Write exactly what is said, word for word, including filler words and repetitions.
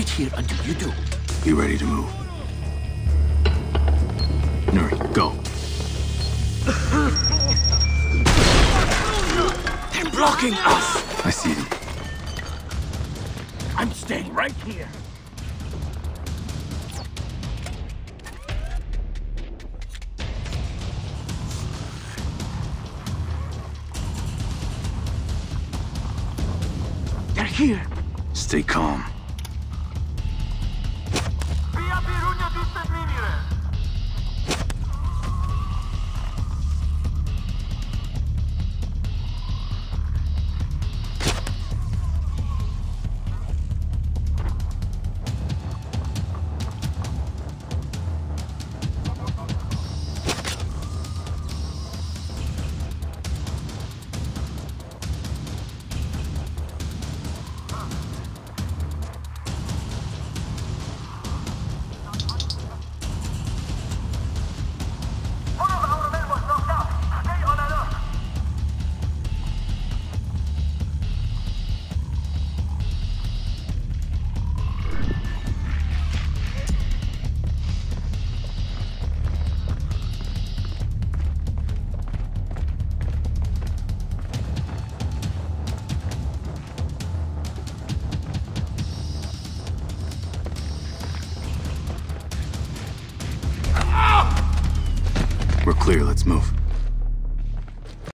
right here until you do. Be ready to move. Nuri, go. They're blocking us! I see them. I'm staying right here. They're here. Stay calm. Clear, let's move.